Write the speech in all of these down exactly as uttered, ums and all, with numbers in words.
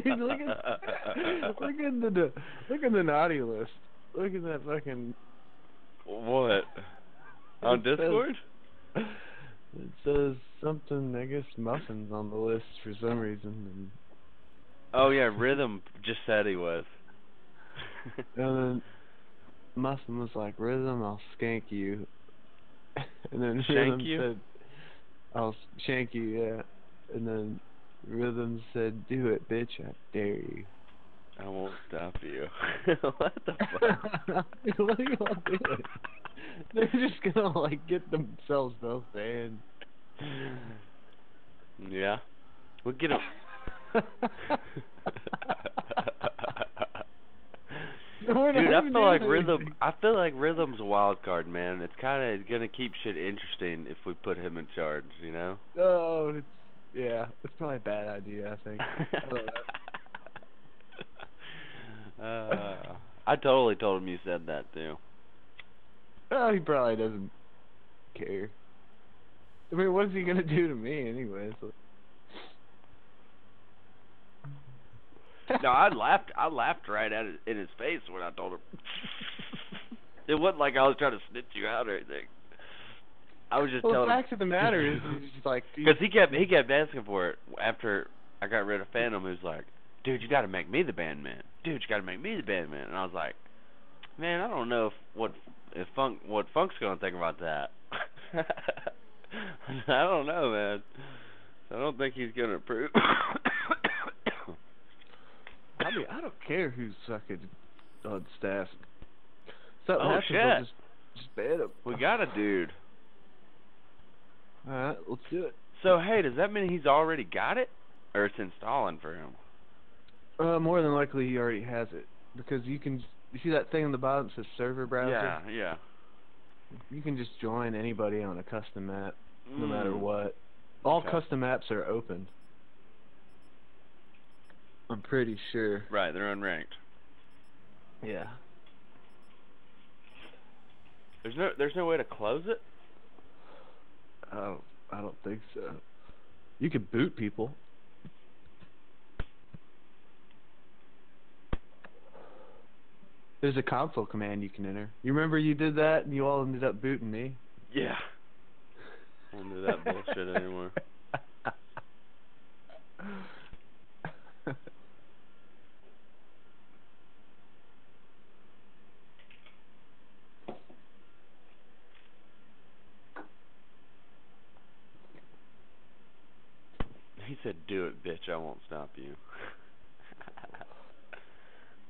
dude. Look at, look at the look at the naughty list. Look at that fucking. What? On it Discord? Says, it says something. I guess Muffin's on the list for some reason. Oh yeah, Rhythm just said he was. And then Muffin was like, "Rhythm, I'll skank you." And then Rhythm you? said, "I'll shank you." Yeah. And then Rhythm said, "Do it, bitch! I dare you. I won't stop you." What the fuck? What are you all doing? They're just gonna like get themselves both banned. Yeah, we'll get them. Dude, I feel like Rhythm. I feel like Rhythm's a wild card, man. It's kind of gonna keep shit interesting if we put him in charge, you know? Oh, it's, yeah, it's probably a bad idea, I think. I, uh, I totally told him you said that too. Oh, he probably doesn't care. I mean, what is he gonna do to me, anyways? No, I laughed. I laughed right at it in his face when I told him. It wasn't like I was trying to snitch you out or anything. I was just well, telling. Well, the fact of the matter is, he's just like, because he kept he kept asking for it after I got rid of Phantom. He was like, "Dude, you got to make me the band man. Dude, you got to make me the band man." And I was like, "Man, I don't know if what if Funk what Funk's gonna think about that. I don't know, man. I don't think he's gonna approve." I mean, I don't care who's fucking on staff. Something oh, shit. We'll just, just ban him. We got a dude. Alright, let's do it. So, hey, does that mean he's already got it? Or it's installing for him? Uh, more than likely he already has it. Because you can... You see that thing on the bottom that says server browser? Yeah, yeah. You can just join anybody on a custom map, mm. no matter what. All okay. custom maps are open. I'm pretty sure. Right, they're unranked. Yeah. There's no, there's no way to close it. I don't, I don't think so. You could boot people. There's a console command you can enter. You remember you did that and you all ended up booting me? Yeah. I don't do that bullshit anymore. He said, "Do it, bitch. I won't stop you."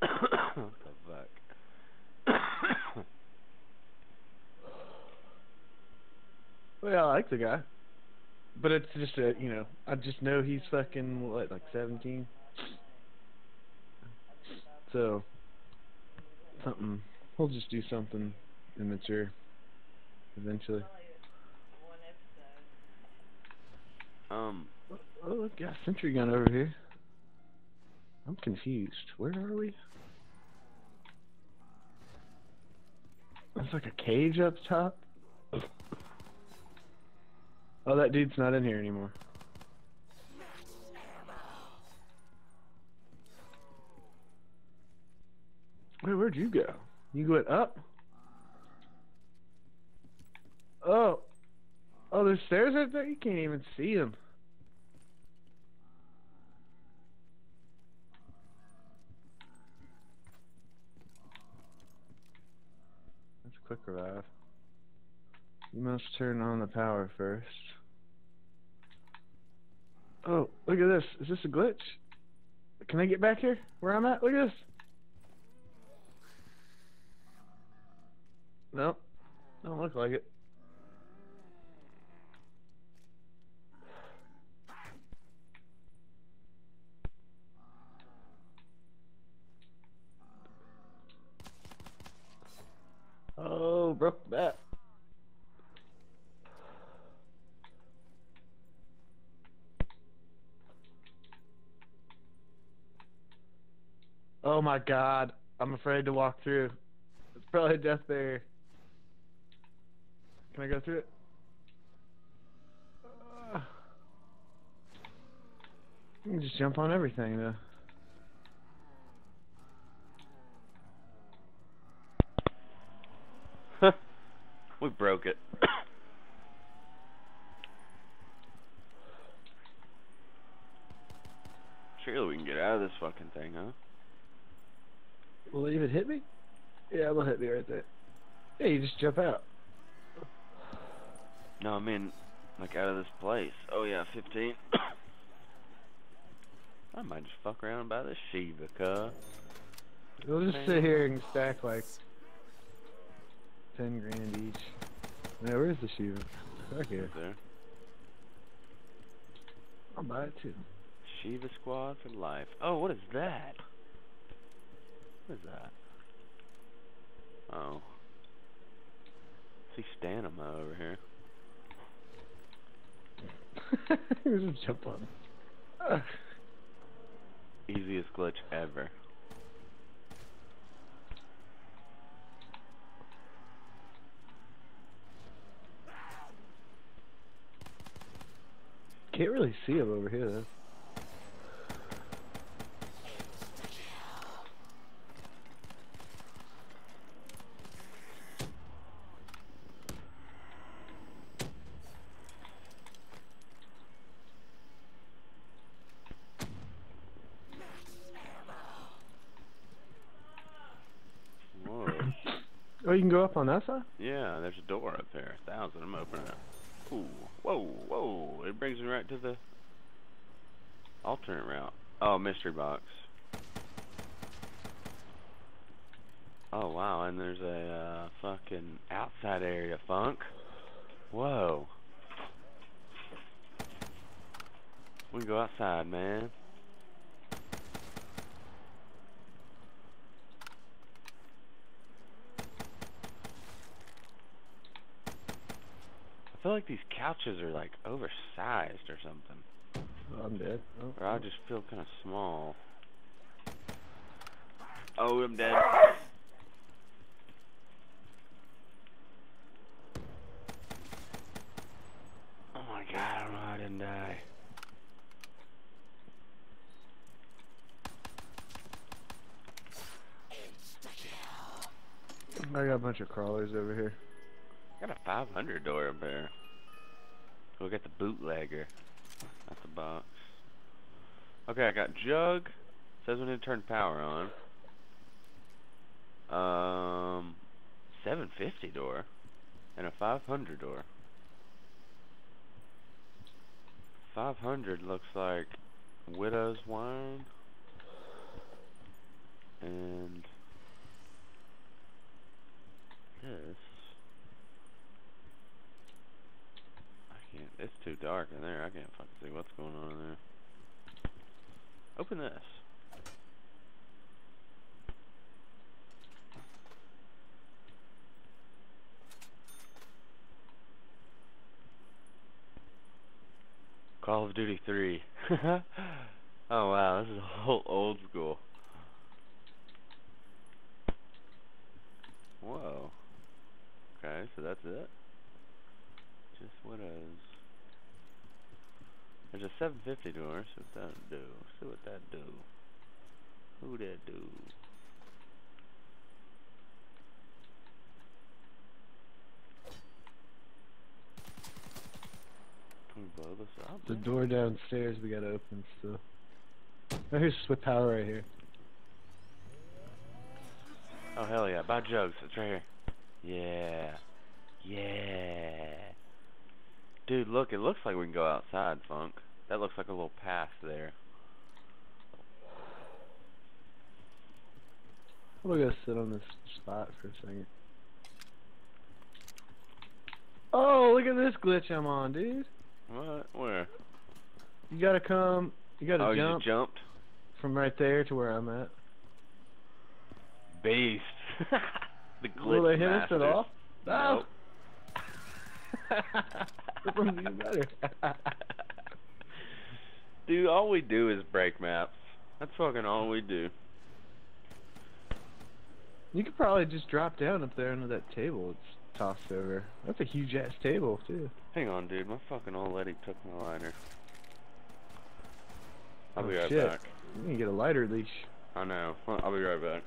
What the fuck? Well, I like the guy, but it's just a you know, I just know he's fucking what, like seventeen. So something. He'll just do something immature eventually. Um. Oh, look, got a sentry gun over here. I'm confused. Where are we? There's like a cage up top. Oh, that dude's not in here anymore. Wait, where'd you go? You went up? Oh. Oh, there's stairs up there? You can't even see him. Quick revive. You must turn on the power first. Oh, look at this. Is this a glitch? Can I get back here? Where I'm at? Look at this. No. Don't look like it. Oh, broke that. Oh my god, I'm afraid to walk through. It's probably death there. Can I go through it? Uh, you can just jump on everything though. We broke it. Surely we can get out of this fucking thing, huh? Will it even hit me? Yeah, it'll hit me right there. Yeah, you just jump out. No, I mean, like out of this place. Oh yeah, fifteen. I might just fuck around by the Shiva, cuz. We'll just sit here and stack like ten grand each. Now, where's the Shiva? Right here. Right there. I'll buy it too. Shiva squad for life. Oh, what is that? What is that? Oh. I see Stanimo over here. Here's a jump on him. Easiest glitch ever. Can't really see him over here though. Oh, you can go up on that side? Yeah, there's a door up there. A thousand. I'm opening it. Ooh. Whoa, whoa. It brings me right to the alternate route. Oh, mystery box. Oh, wow. And there's a uh, fucking outside area, Funk. Whoa. We can go outside, man. I feel like these couches are like oversized or something. Oh, I'm dead. Oh. Or I just feel kind of small. Oh, I'm dead. Oh my god, I don't know how I didn't die. I got a bunch of crawlers over here. I got a five hundred door up there. We got the bootlegger. That's the box. Okay, I got Jug. Says we need to turn power on. Um, seven fifty door and a five hundred door. five hundred looks like Widow's Wine and this. It's too dark in there. I can't fucking see what's going on in there. Open this. Call of Duty three. Oh wow, this is whole old school. Whoa. Okay, so that's it. Just what is? There's a seven fifty door. So what that do? See what that do? Who that do? Can we blow this up? The door downstairs we gotta open still. Oh, here's the power right here. Oh hell yeah! Buy Jugs. It's right here. Yeah. Yeah. Dude, look, it looks like we can go outside, Funk. That looks like a little path there. I'm gonna sit on this spot for a second. Oh, look at this glitch I'm on, dude. What? Where? You gotta come, you gotta oh, jump. Oh, you jumped? From right there to where I'm at. Beast. The glitch Will they hit masters. Us at all? No. Nope. Dude, all we do is break maps. That's fucking all we do. You could probably just drop down up there under that table. It's tossed over. That's a huge ass table too. Hang on, dude. My fucking old lady took my lighter. I'll oh, be right shit. back. You can get a lighter leash. I know. I'll be right back.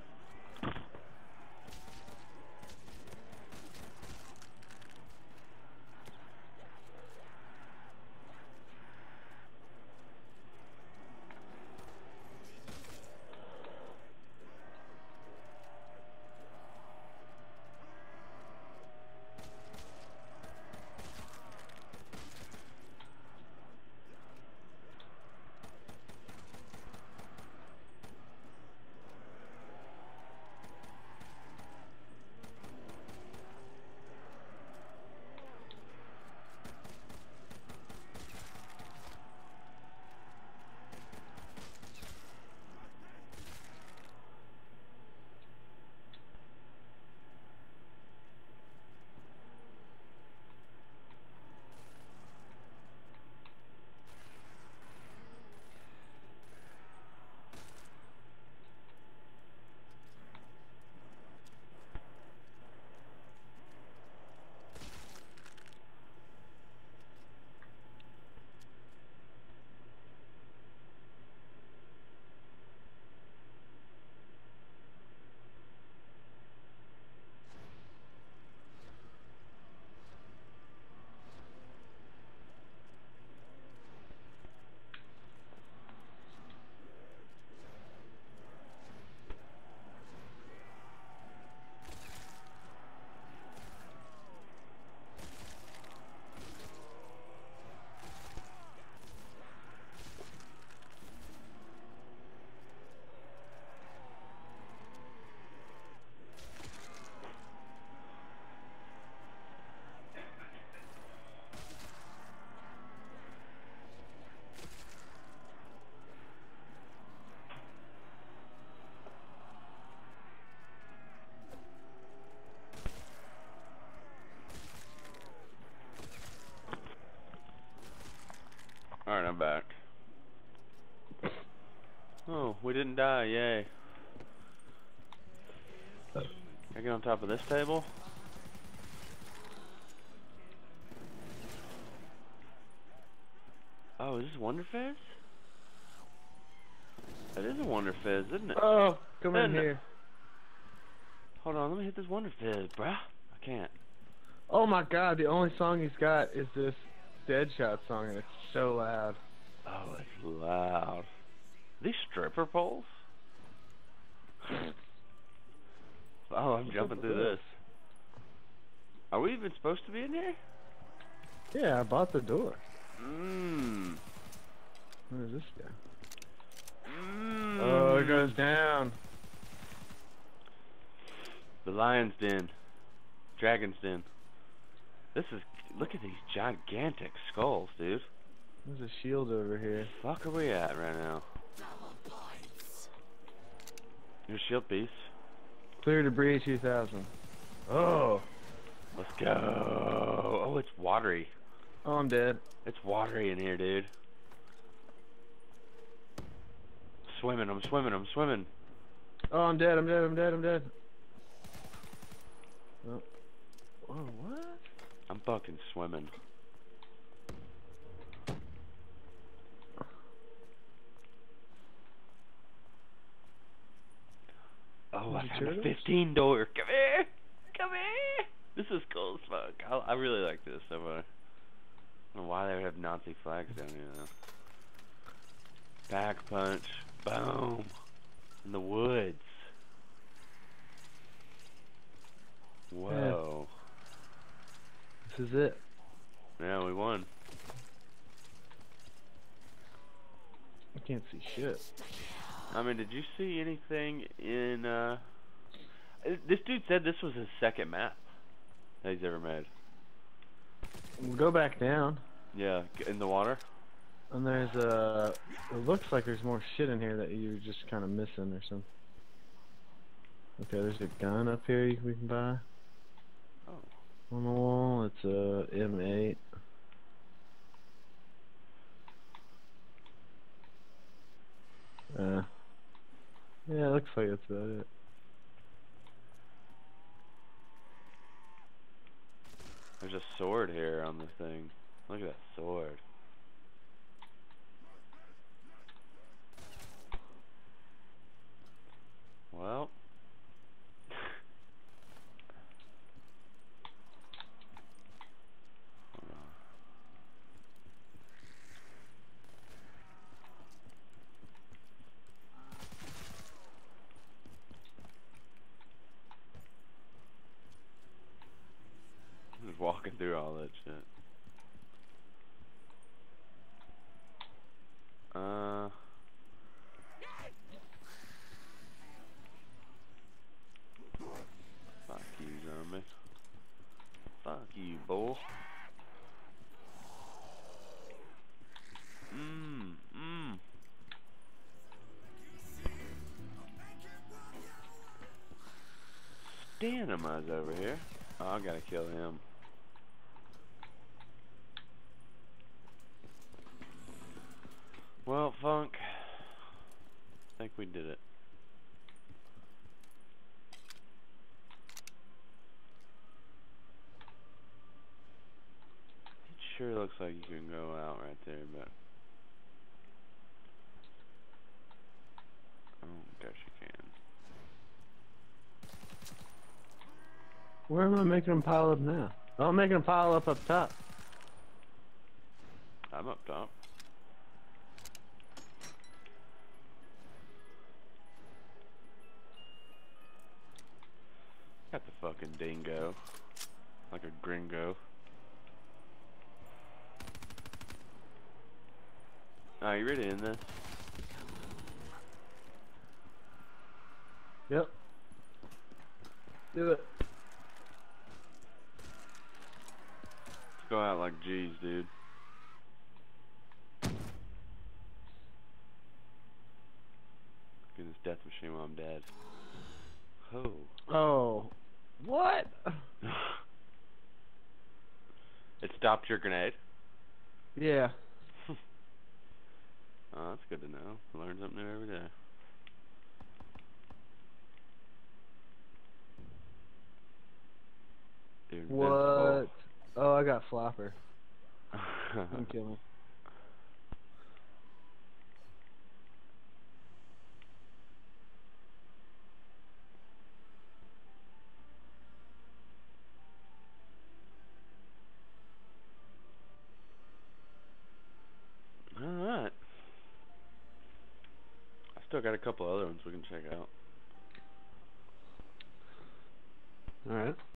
Oh, we didn't die, yay. Can I get on top of this table? Oh, is this Wonder Fizz? That is a Wonder Fizz, isn't it? Oh, come in here. Hold on, let me hit this Wonder Fizz, bruh. I can't. Oh my god, the only song he's got is this Deadshot song, and it's so loud. Oh, it's loud. These stripper poles? Oh, I'm jumping through this. Are we even supposed to be in here? Yeah, I bought the door. Mmm. Where is this guy? Mm. Oh, it goes down. The lion's den. Dragon's den. This is... Look at these gigantic skulls, dude. There's a shield over here. What the fuck are we at right now? Your shield piece. Clear debris two thousand. Oh. Let's go. Oh, it's watery. Oh, I'm dead. It's watery in here, dude. Swimming, I'm swimming, I'm swimming. Oh, I'm dead, I'm dead, I'm dead, I'm dead. Oh, oh what? I'm fucking swimming. Oh, I found a fifteen door. Come here! Come here! This is cool as fuck. I, I really like this so far. I don't know why they would have Nazi flags down here, though. Pack punch. Boom! In the woods. Whoa. Yeah. This is it. Yeah, we won. I can't see shit. I mean, did you see anything in, uh... This dude said this was his second map that he's ever made. We'll go back down. Yeah, in the water. And there's a... Uh, it looks like there's more shit in here that you're just kind of missing or something. Okay, there's a gun up here we can buy. Oh. On the wall, it's a M eight. Uh... Yeah, it looks like that's about it. There's a sword here on the thing. Look at that sword. Well. Hold on. I'm just walking through all that shit. Uh. Fuck you, bull. Mmm, mmm. Stanimo's over here. Oh, I gotta kill him. Well, Funk, I think we did it. Sure looks like you can go out right there, but I don't guess you can. Where am I making them pile up now? Oh, I'm making them pile up up top. I'm up top. Got the fucking dingo. Like a gringo. Are oh, you ready in this? Yep. Do it. Let's go out like G's, dude. Get this death machine while I'm dead. Oh. Oh. What? It stopped your grenade? Yeah. Oh, that's good to know. Learn something new every day. Dude, what? Oh. oh, I got flopper. I'm kidding. Got a couple other ones we can check out. All right.